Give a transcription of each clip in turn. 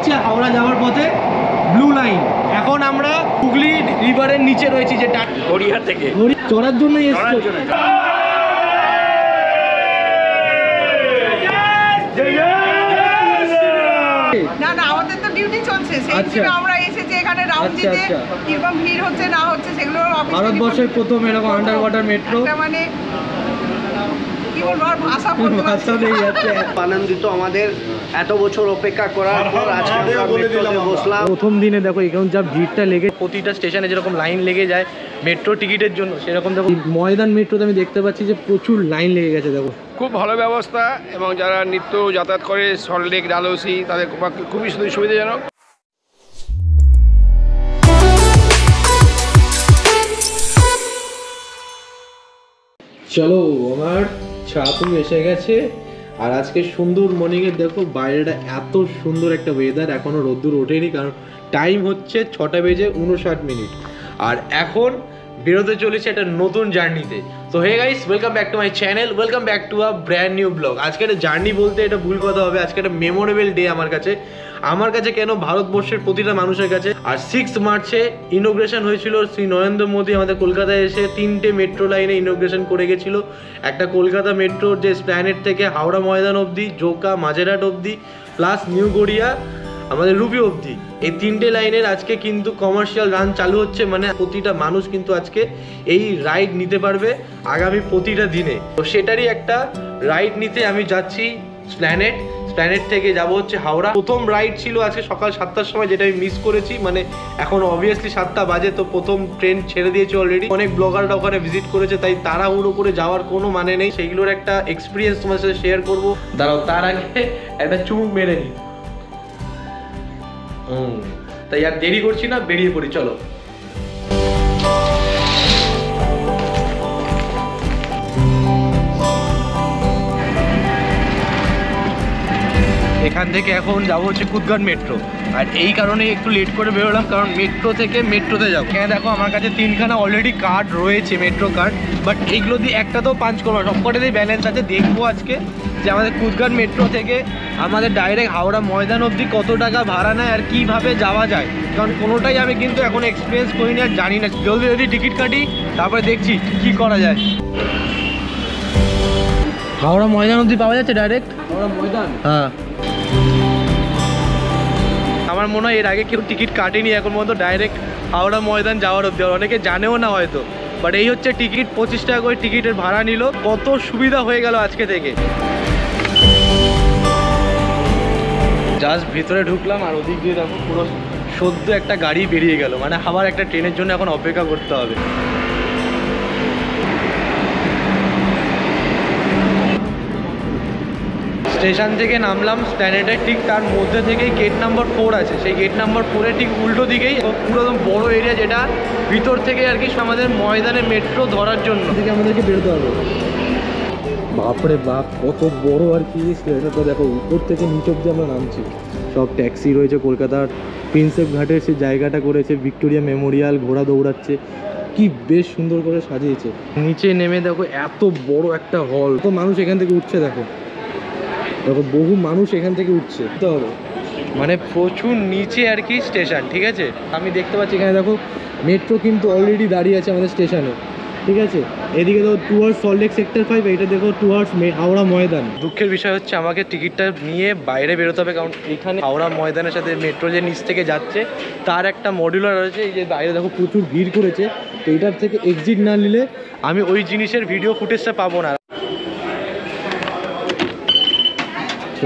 হচ্ছে হাওড়া যাওয়ার পথে ব্লু লাইন। এখন আমরা হুগলি রিভারের নিচে রয়েছি, যেটা গড়িয়া থেকে চড়ার জন্য না না আমাদের তো ডিউটি চলছে, সেই জন্য আমরা এসেছি এখানে রাউন্ড দিতে। কিরকম ভিড় হচ্ছে না হচ্ছে সেগুলো ভারতবর্ষের প্রথম এরকম আন্ডার ওয়াটার মেট্রো, মানে কি বলবো আর ভাষা নেই। আনন্দিত আমাদের এত বছর অপেক্ষা করার পর আজকে আমরা মেট্রোতে বসলাম। প্রথম দিনে দেখো এখন যা ভিড়টা লেগে, প্রতিটা স্টেশনে যেরকম লাইন লেগে যায় মেট্রো টিকিটের জন্য, সেরকম দেখো ময়দান মেট্রোতে আমি দেখতে পাচ্ছি যে প্রচুর লাইন লেগে গেছে। দেখো খুব ভালো ব্যবস্থা, এবং যারা নিত্য যাতায়াত করে সল্টলেক ডালহৌসি তাদের খুবই সুবিধাজনক। চলো আমার ছাতু এসে গেছে, আর আজকে সুন্দর মর্নিংয়ে দেখো বাইরেটা এত সুন্দর একটা ওয়েদার, এখনও রোদ্দুর ওঠেনি, কারণ টাইম হচ্ছে 6:59, আর এখন বেরোতে চলেছে একটা নতুন জার্নিতে। তো hey guys, welcome back to my channel, welcome back to a brand new blog. আজকে একটা জার্নি বলতে এটা ভুল কথা হবে, আজকে একটা মেমোরেবল ডে আমার কাছে কেন ভারতবর্ষের প্রতিটা মানুষের কাছে। আর 6 মার্চে ইনোগ্রেশন হয়েছিল, শ্রী নরেন্দ্র মোদী আমাদের কলকাতায় এসে 3টে মেট্রো লাইনে ইনোগ্রেশন করে গেছিল। একটা কলকাতা মেট্রোর যে এসপ্ল্যানেড থেকে হাওড়া ময়দান অবধি, জোকা মাজেরহাট অবধি, প্লাস নিউ গড়িয়া আমাদের রুবি অবধি, এই 3টে লাইনের আজকে কিন্তু কমার্শিয়াল রান চালু হচ্ছে। মানে প্রতিটা মানুষ কিন্তু আজকে এই রাইড নিতে পারবে আগামী প্রতিটা দিনে। তো সেটারই একটা রাইড নিতে আমি যাচ্ছি এসপ্ল্যানেড থেকে যাব হচ্ছে হাওড়া। প্রথম রাইড ছিল আজকে সকাল 7টার সময়, যেটা আমি মিস করেছি। মানে এখন অবভিয়াসলি 7টা বাজে, তো প্রথম ট্রেন ছেড়ে দিয়েছে অলরেডি। অনেক ব্লগাররা ওখানে ভিজিট করেছে, তাই তাড়াহুড়ো করে যাওয়ার কোনো মানে নেই। সেইগুলোর একটা এক্সপিরিয়েন্স তোমার সাথে শেয়ার করবো, দাঁড়াও। তার আগে একটা চুপ মেরে নিই, তাই আর দেরি করছি না, বেরিয়ে পড়ি, চলো। এখান থেকে এখন যাবো হচ্ছে কুদঘাট মেট্রো, আর এই কারণে একটু লেট করে বেরোলাম, কারণ মেট্রোতে যাবো। হ্যাঁ দেখো আমার কাছে 3খানা অলরেডি কার্ড রয়েছে, মেট্রো কার্ড, বাট এইগুলো দিয়ে একটাতেও পাঞ্চ করবো না, সবকটাতেই ব্যালেন্স আছে। দেখবো আজকে যে আমাদের কুদঘাট মেট্রো থেকে আমাদের ডাইরেক্ট হাওড়া ময়দান অবধি কত টাকা ভাড়া নেয় আর কীভাবে যাওয়া যায়, কারণ কোনোটাই আমি কিন্তু এখন এক্সপিরিয়েন্স করিনি আর জানি না। জলদি টিকিট কাটি, তারপরে দেখছি কী করা যায়। হাওড়া ময়দান অবধি পাওয়া যাচ্ছে ডাইরেক্ট হাওড়া ময়দান? হ্যাঁ, আমার মনে হয় এর আগে কেউ টিকিট কাটেনি এখন মতো ডাইরেক্ট হাওড়া ময়দান যাওয়ার অবধি, অনেকে জানেও না হয়তো। বাট এই হচ্ছে টিকিট, 25 টাকা করে টিকিটের ভাড়া নিল। কত সুবিধা হয়ে গেল আজকে থেকে। জাস্ট ভিতরে ঢুকলাম, আর ওদিক দিয়ে দেখো পুরো সদ্য একটা গাড়ি বেরিয়ে গেল। মানে আবার একটা ট্রেনের জন্য এখন অপেক্ষা করতে হবে। স্টেশন থেকে নামলাম এসপ্ল্যানেডে, ঠিক তার মধ্যে থেকেই গেট নাম্বার 4 আছে। সেই গেট নাম্বার 4-এর ঠিক উল্টো দিকেই পুরো বড় এরিয়া, যেটা ভিতর থেকে আর কি আমাদের ময়দানে মেট্রো ধরার জন্য আমাদেরকে বেরোতে হবে। বাপরে বাপ কত বড় আর কি স্টেশনটা, দেখো উপর থেকে নিচ অব্দি আমরা নামছি। সব ট্যাক্সি রয়েছে, কলকাতার প্রিন্সেপ ঘাটের সে জায়গাটা করেছে ভিক্টোরিয়া মেমোরিয়াল, ঘোড়া দৌড়াচ্ছে, কি বেশ সুন্দর করে সাজিয়েছে। নিচে নেমে দেখো এত বড় একটা হল, তো মানুষ এখান থেকে উঠছে, দেখো বহু মানুষ এখান থেকে উঠছে। তো মানে প্রচুর নিচে আর কি স্টেশন, ঠিক আছে। আমি দেখতে পাচ্ছি এখানে দেখো মেট্রো কিন্তু অলরেডি দাঁড়িয়ে আছে আমাদের স্টেশনে, ঠিক আছে। এদিকে দেখো টুয়ার্ডস সল্টলেক সেক্টর 5, এটা দেখো টুয়ার্ডস হাওড়া ময়দান। দুঃখের বিষয় হচ্ছে আমাকে টিকিটটা নিয়ে বাইরে বেরোতে হবে, কারণ এখানে হাওড়া ময়দানের সাথে মেট্রো যে নিচ থেকে যাচ্ছে তার একটা মডিউলার রয়েছে। এই যে বাইরে দেখো প্রচুর ভিড় করেছে, তো এটার থেকে এক্সিট না নিলে আমি ওই জিনিসের ভিডিও ফুটেজটা পাবো না।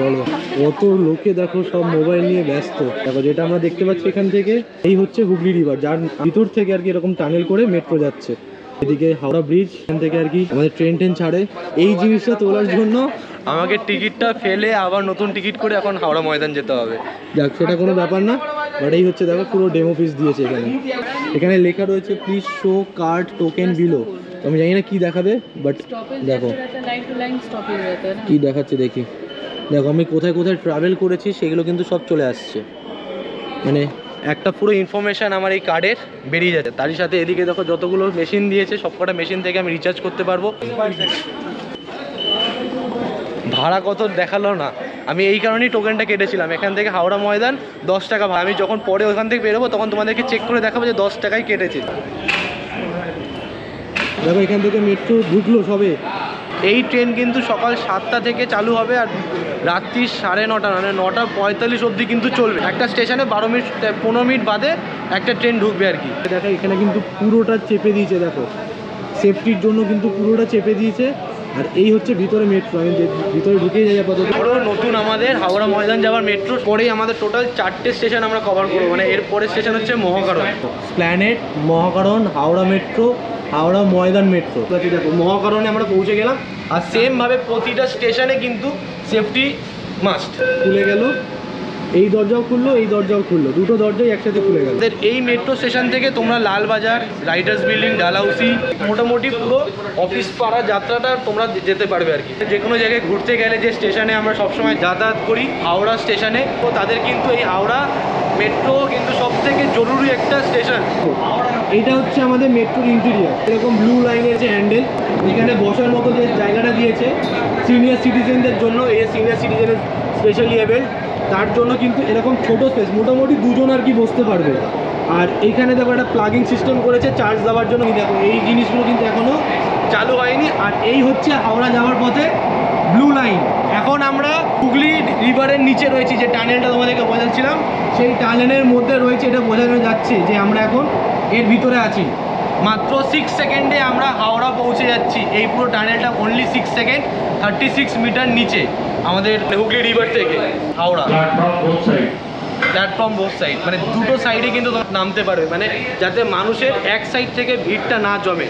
চলো, কত লোকে দেখো সব মোবাইল নিয়ে ব্যস্ত। দেখো যেটা আমরা দেখতে পাচ্ছি এখান থেকে, এই হচ্ছে হুগলি রিভার, যার ভিতর থেকে আর কি এরকম টানেল করে মেট্রো যাচ্ছে। এদিকে হাওড়া ব্রিজ, এখান থেকে আর কি আমাদের ট্রেন ছাড়ে। এই জিনিসটা তোলার জন্য আমাকে টিকিটটা ফেলে আবার নতুন টিকিট করে এখন হাওড়া ময়দান যেতে হবে। যাক সেটা কোনো ব্যাপার না, বাট এই হচ্ছে দেখো পুরো ডেমো পিস দিয়েছে এখানে। এখানে লেখা রয়েছে please show card token below. আমি জানি না কি দেখাবে, বাট দেখো কি দেখাচ্ছে, দেখি। দেখো আমি কোথায় কোথায় ট্রাভেল করেছি সেগুলো কিন্তু সব চলে আসছে, মানে একটা পুরো ইনফরমেশান আমার এই কার্ডের বেরিয়ে যাচ্ছে। তারই সাথে এদিকে দেখো যতগুলো মেশিন দিয়েছে সবকটা মেশিন থেকে আমি রিচার্জ করতে পারবো। ভাড়া কত দেখালো না, আমি এই কারণেই টোকেনটা কেটেছিলাম। এখান থেকে হাওড়া ময়দান 10 টাকা ভাড়া। আমি যখন পরে ওখান থেকে বেরোবো তখন তোমাদেরকে চেক করে দেখাবো যে 10 টাকায় কেটেছি। দেখো এখান থেকে মেট্রো ঢুকলো সবে। এই ট্রেন কিন্তু সকাল 7টা থেকে চালু হবে আর রাত্রি 9:30 মানে 9:45 অবধি কিন্তু চলবে। একটা স্টেশনে 12 মিনিট 15 মিনিট বাদে একটা ট্রেন ঢুকবে আর কি। দেখো এখানে কিন্তু পুরোটা চেপে দিয়েছে, দেখো সেফটির জন্য কিন্তু পুরোটা চেপে দিয়েছে। আর এই হচ্ছে ভিতরে মেট্রো, আমি ভিতরে ঢুকেই যাই আপাতত। পুরো নতুন আমাদের হাওড়া ময়দান যাওয়ার মেট্রো। পরেই আমাদের টোটাল 4টে স্টেশন আমরা কভার করবো, মানে এর পরের স্টেশন হচ্ছে Mahakaran, Esplanade, Mahakaran, Howrah metro, Howrah Maidan metro. দেখো মহাকরণে আমরা পৌঁছে গেলাম। আর সেমভাবে প্রতিটা স্টেশনে কিন্তু সেফটি মাস্ট। খুলে গেল, এই দরজাও খুললো, এই দরজাও খুললো, দুটো দরজাই একসাথে খুলে গেল। এই মেট্রো স্টেশন থেকে তোমরা লালবাজার, রাইটার্স বিল্ডিং, ডালহাউসি, মোটামুটি পুরো অফিস পাড়া যাত্রাটা তোমরা যেতে পারবে আর কি। যে কোনো জায়গায় ঘুরতে গেলে যে স্টেশনে আমরা সবসময় যাতায়াত করি হাওড়া স্টেশনে, তো তাদের কিন্তু এই হাওড়া মেট্রো কিন্তু সব থেকে জরুরি একটা স্টেশন। এটা হচ্ছে আমাদের মেট্রোর ইন্টেরিয়ার, এরকম ব্লু লাইনের যে হ্যান্ডেল, এখানে বসার মতো যে জায়গাটা দিয়েছে সিনিয়র সিটিজেনদের জন্য, এই সিনিয়র সিটিজেনের স্পেশালি এবেল্ড তার জন্য কিন্তু এরকম ছোটো স্পেস, মোটামুটি 2জন আর কি বসতে পারবে। আর এইখানে দেখো একটা প্লাগিং সিস্টেম করেছে চার্জ দেওয়ার জন্য। দেখো এই জিনিসগুলো কিন্তু এখনও চালু হয়নি। আর এই হচ্ছে হাওড়া যাওয়ার পথে ব্লু লাইন। এখন আমরা হুগলি রিভারের নিচে রয়েছি, যে টানেলটা তোমাদেরকে বোঝাচ্ছিলাম সেই টানেলের মধ্যে রয়েছে। এটা বোঝানো যাচ্ছে যে আমরা এখন এর ভিতরে আছি। মাত্র 6 সেকেন্ডে আমরা হাওড়া পৌঁছে যাচ্ছি। এই পুরো টানেলটা অনলি 6 সেকেন্ড, 36 মিটার নিচে আমাদের হুগলি রিভার থেকে হাওড়া। প্ল্যাটফর্ম বোথ সাইড, মানে দুটো সাইডে কিন্তু নামতে পারবে, মানে যাতে মানুষের এক সাইড থেকে ভিড়টা না জমে।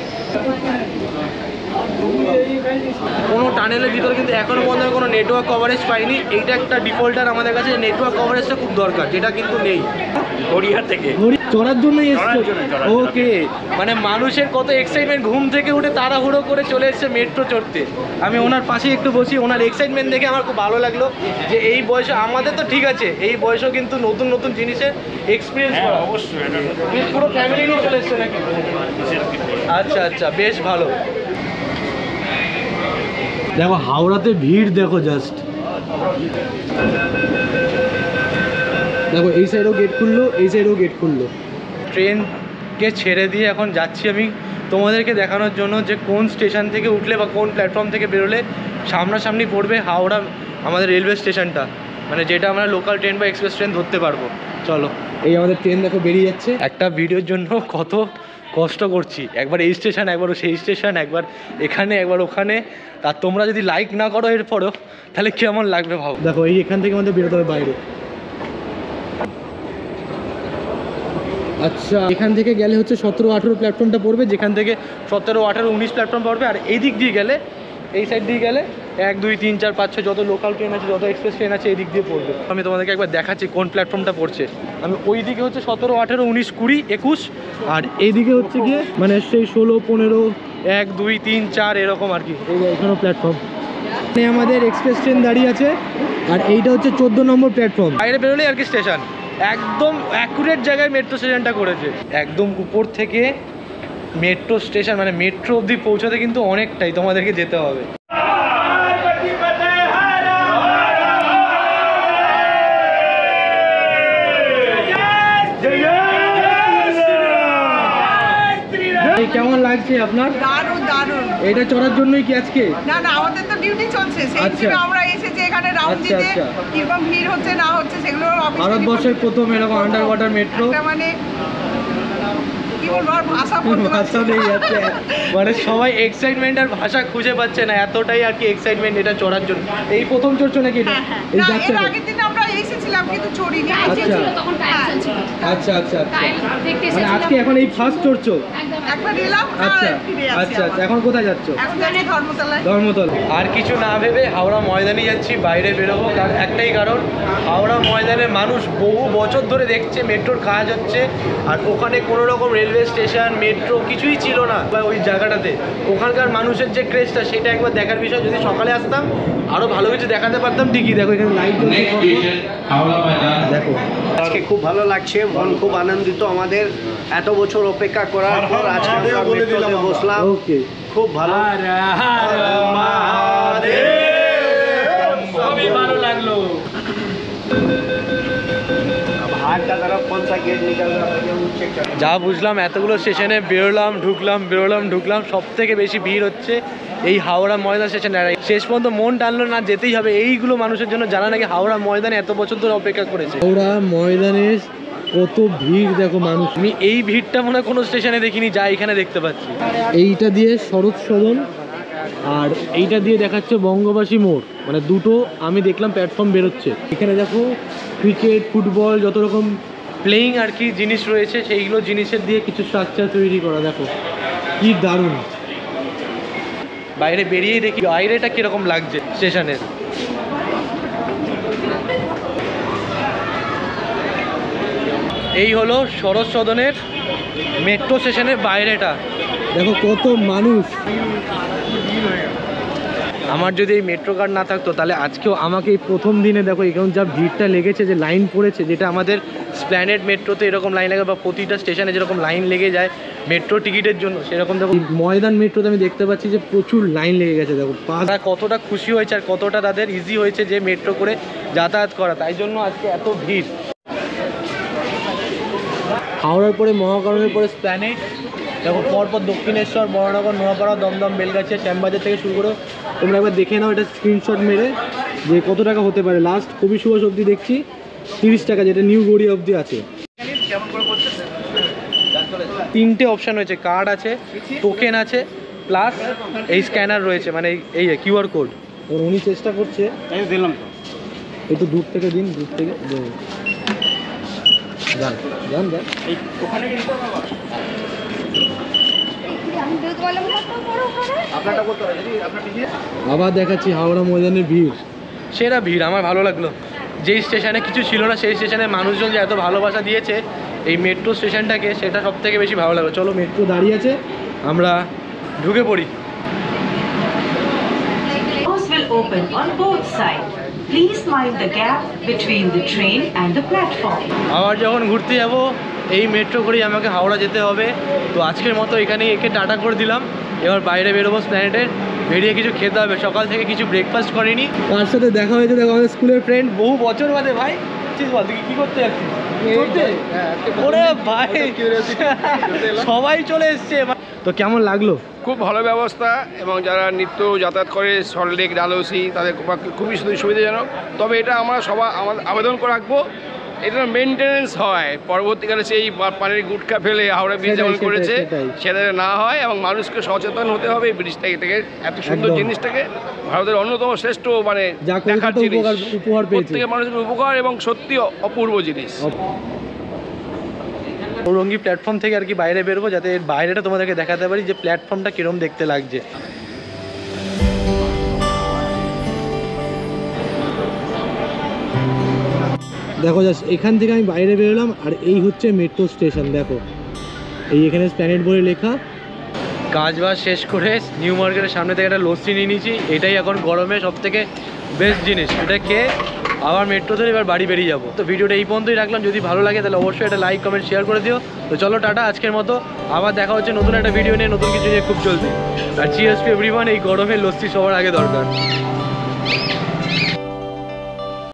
কোনো টানেলের ভিতরে কিন্তু এখনও পর্যন্ত কোনো নেটওয়ার্ক কভারেজ পাইনি। এইটা একটা ডিফল্টার আমাদের কাছে, নেটওয়ার্ক কভারেজটা খুব দরকার, যেটা কিন্তু নেই। গড়িয়ার থেকে চড়ার জন্য ওকে, মানে মানুষের কত এক্সাইটমেন্ট, ঘুম থেকে উঠে তাড়াহুড়ো করে চলে এসছে মেট্রো চড়তে। আমি ওনার পাশে একটু বসি, ওনার এক্সাইটমেন্ট দেখে আমার খুব ভালো লাগলো যে এই বয়সে আমাদের তো ঠিক আছে, এই বয়সেও কিন্তু নতুন নতুন জিনিসের এক্সপিরিয়েন্স করা। অবশ্যই পুরো ফ্যামিলি নিয়ে চলে এসছে নাকি? আচ্ছা আচ্ছা, বেশ ভালো। দেখো হাওড়াতে ভিড় দেখো জাস্ট। দেখো এই সাইডও গেট খুললো, এই সাইডও গেট খুললো। ট্রেনকে ছেড়ে দিয়ে এখন যাচ্ছি আমি তোমাদেরকে দেখানোর জন্য যে কোন স্টেশন থেকে উঠলে বা কোন প্ল্যাটফর্ম থেকে বেরোলে সামনাসামনি পড়বে হাওড়া আমাদের রেলওয়ে স্টেশনটা, মানে যেটা আমরা লোকাল ট্রেন বা এক্সপ্রেস ট্রেন ধরতে পারবো। চলো, এই আমাদের ট্রেন দেখো বেরিয়ে যাচ্ছে। একটা ভিডিওর জন্য কত কষ্ট করছি, একবার এই স্টেশন, একবার সেই স্টেশন, একবার এখানে, একবার ওখানে। আর তোমরা যদি লাইক না করো এরপরেও, তাহলে কেমন লাগবে ভাবো। দেখো এই এখান থেকে আমাদের বেরোতে হবে বাইরে। আচ্ছা, এখান থেকে গেলে হচ্ছে 17-18 প্ল্যাটফর্মটা পড়বে, যেখান থেকে 17-18-19 প্ল্যাটফর্ম পড়বে। আর এই দিক দিয়ে গেলে, এই সাইড দিয়ে গেলে 1, 2, 3, 4, 5, 6 যত লোকাল ট্রেন আছে, যত এক্সপ্রেস ট্রেন আছে এই দিক দিয়ে পড়বে। আমি তোমাদেরকে একবার দেখাচ্ছি কোন প্ল্যাটফর্মটা পড়ছে। আমি ওই দিকে হচ্ছে 17, 18, 19, 20, 21, আর এইদিকে হচ্ছে গিয়ে মানে সেই 16, 15, 1, 2, 3, 4 এরকম আর কি। এই এখানেও প্ল্যাটফর্ম, মানে আমাদের এক্সপ্রেস ট্রেন দাঁড়িয়ে আছে। আর এইটা হচ্ছে 14 নম্বর প্ল্যাটফর্ম। বাইরে বেরোলেই আর কি স্টেশন, একদম অ্যাকুরেট জায়গায় মেট্রো স্টেশনটা করেছে। একদম উপর থেকে মেট্রো স্টেশন, মানে মেট্রো অবধি পৌঁছাতে কিন্তু অনেকটাই তোমাদেরকে যেতে হবে। কেমন লাগছে আপনার? দারুণ দারুণ। এটা চড়ার জন্যই কি আজকে? না না, আমাদের তো ডিউটি চলছে, সেই জন্য আমরা এসেছি এখানে রাউন্ড দিতে। কিরকম ভিড় হচ্ছে না হচ্ছে সেগুলো ভারতবর্ষের প্রথম এরকম আন্ডার ওয়াটার মেট্রো, মানে কি বলবো আর ভাষা নেই। যাচ্ছে মানে সবাই এক্সাইটমেন্ট আর ভাষা খুঁজে পাচ্ছে না, এতটাই আর কি এক্সাইটমেন্ট এটা চড়ার জন্য। এই প্রথম চড়ছো নাকি? এই যাচ্ছে না, আগের দিন আমরা এসেছিলাম কিন্তু চড়িনি। আচ্ছা আচ্ছা আচ্ছা, মানে আজকে এখন এই ফার্স্ট চড়ছো? আচ্ছা আচ্ছা, এখন কোথায় যাচ্ছ? ধর্মতলা। আর কিছু না ভেবে হাওড়া ময়দানে যাচ্ছি, বাইরে বেরোবো। কারণ একটাই কারণ, হাওড়া ময়দানের মানুষ বহু বছর ধরে দেখছে মেট্রোর কাজ হচ্ছে, আর ওখানে কোনো রকম রেলওয়ে স্টেশন, মেট্রো কিছুই ছিল না ওই জায়গাটাতে। ওখানকার মানুষের যে ক্রেজটা, সেটা একবার দেখার বিষয়। যদি সকালে আসতাম আরো ভালো কিছু দেখাতে পারতাম ঠিকই। দেখো এখানে লাইট জ্বলছে। দেখো আজকে খুব ভালো লাগছে, মন খুব আনন্দিত। আমাদের এত বছর অপেক্ষা করার পর আজকে আমরা মেট্রোতে বসলাম। খুব ভালো, খুবই ভালো লাগলো। যা বুঝলাম এতগুলো স্টেশনে বেরোলাম ঢুকলাম বেরোলাম ঢুকলাম, সব থেকে বেশি ভিড় হচ্ছে এই হাওড়া ময়দান স্টেশনে। শেষ পর্যন্ত মন টানলো না, যেতেই হবে। এইগুলো মানুষের জন্য জানা নাকি হাওড়া ময়দানে এত বছর ধরে অপেক্ষা করেছে। হাওড়া ময়দানে কত ভিড় দেখো মানুষ, আমি এই ভিড়টা মনে হয় কোনো স্টেশনে দেখিনি যা এখানে দেখতে পাচ্ছি। এইটা দিয়ে শরৎ সদন আর এইটা দিয়ে দেখাচ্ছে বঙ্গবাসী মোড়, মানে দুটো আমি দেখলাম প্ল্যাটফর্ম বেরোচ্ছে। এখানে দেখো ক্রিকেট ফুটবল যত রকম প্লেইং আর কি জিনিস রয়েছে, সেইগুলো জিনিসের দিয়ে কিছু স্ট্রাকচার তৈরি করা, দেখো কি দারুণ। বাইরে বেরিয়েই দেখি বাইরেটা কিরকম লাগছে স্টেশনের। এই হলো শরৎ সদনের মেট্রো স্টেশনের বাইরেটা, দেখো কত মানুষ। আমার যদি এই মেট্রো কার্ড না থাকতো তাহলে আজকেও আমাকে এই প্রথম দিনে দেখো এরকম যা ভিড়টা লেগেছে, যে লাইন পড়েছে, যেটা আমাদের এসপ্ল্যানেড মেট্রোতে এরকম লাইন লাগে বা প্রতিটা স্টেশনে যেরকম লাইন লেগে যায় মেট্রো টিকিটের জন্য, সেরকম দেখো ময়দান মেট্রোতে আমি দেখতে পাচ্ছি যে প্রচুর লাইন লেগে গেছে। দেখো তারা কতটা খুশি হয়েছে আর কতটা তাদের ইজি হয়েছে যে মেট্রো করে যাতায়াত করা, তাই জন্য আজকে এত ভিড়। হাওড়ার পরে মহাকরণের পরে এসপ্ল্যানেড, দেখো পরপর দক্ষিণেশ্বর, বরানগর, নোয়াপাড়া, দমদম, বেলগাছিয়া, শ্যামবাজার থেকে শুরু করো। তোমরা একবার দেখে নাও এটা স্ক্রিনশট মেরে যে কত টাকা হতে পারে। লাস্ট কবি সুভাষ অবধি দেখছি 30 টাকা, যেটা নিউ গড়িয়া অবধি আছে। তিনটে অপশান রয়েছে, কার্ড আছে, টোকেন আছে, প্লাস এই স্ক্যানার রয়েছে, মানে এই কিউআর কোড। ওর উনি চেষ্টা করছে, আমি দিলাম তো, একটু দূর থেকে দিন, দূর থেকে দেবেন। আবার দেখাচ্ছি হাওড়া ময়দানের ভিড়, সেরা ভিড়। আমার ভালো লাগলো যেই স্টেশনে কিছু ছিল না সেই স্টেশনে মানুষজন যে এত ভালোবাসা দিয়েছে এই মেট্রো স্টেশনটাকে, সেটা সব থেকে বেশি ভালো লাগলো। চলো মেট্রো দাঁড়িয়ে আছে, আমরা ঢুকে পড়ি। Please mind the gap between the train and the platform. আবার যখন ঘুরতে যাব এই মেট্রো করেই আমাকে হাওড়া যেতে হবে। তো আজকের মতো এখানেই একে টাটা করে দিলাম। এবার বাইরে বেরোবো এসপ্ল্যানেডের, বেরিয়ে কিছু খেতে হবে। সকাল থেকে কিছু ব্রেকফাস্ট করিনি। তার সাথে দেখা হয়েছে দেখো আমাদের স্কুলের ফ্রেন্ড, বহু বছর বাদে। ভাই বল তুই কী করতে যাচ্ছিস? ওরে ভাই সবাই চলে এসছে। তো কেমন লাগলো? খুব ভালো ব্যবস্থা, এবং যারা নিত্য যাতায়াত করে সল্টলেক, ডালহৌসি, তাদের খুবই সুবিধাজনক। তবে এটা আমরা সবাই আবেদন করে রাখবো, এটা মেনটেন্যান্স হয় পরবর্তীকালে, সেই পানির গুটকা ফেলে হাওড়া ব্রিজ যেমন করেছে সেটা না হয়, এবং মানুষকে সচেতন হতে হবে এই ব্রিজটাকে থেকে। এত সুন্দর জিনিসটাকে ভারতের অন্যতম শ্রেষ্ঠ মানে দেখার জিনিস, প্রত্যেকের মানুষের উপকার এবং সত্যি অপূর্ব জিনিস। গৌরঙ্গি প্ল্যাটফর্ম থেকে আর কি বাইরে বেরোবো, যাতে এর বাইরেটা তোমাদেরকে দেখাতে পারি যে প্ল্যাটফর্মটা কিরকম দেখতে লাগছে। দেখো জাস্ট এখান থেকে আমি বাইরে বেরোলাম আর এই হচ্ছে মেট্রো স্টেশন। দেখো এই এখানে এসপ্ল্যানেড বলে লেখা। কাজ বাজ শেষ করে নিউ মার্কেটের সামনে থেকে একটা লস্যি নিয়ে নিয়েছি, এটাই এখন গরমে সব থেকে বেস্ট জিনিস। এটা খেয়ে আবার মেট্রো ধরে এবার বাড়ি বেরিয়ে যাবো। তো ভিডিওটা এই পর্যন্তই রাখলাম। যদি ভালো লাগে তাহলে অবশ্যই একটা লাইক কমেন্ট শেয়ার করে দিও। তো চলো টাটা আজকের মতো, আবার দেখা হচ্ছে নতুন একটা ভিডিও নিয়ে, নতুন কিছু নিয়ে খুব জলদি। আর চিয়ার্স টু এভরিওয়ান, এই গরমে লস্যি সবার আগে দরকার।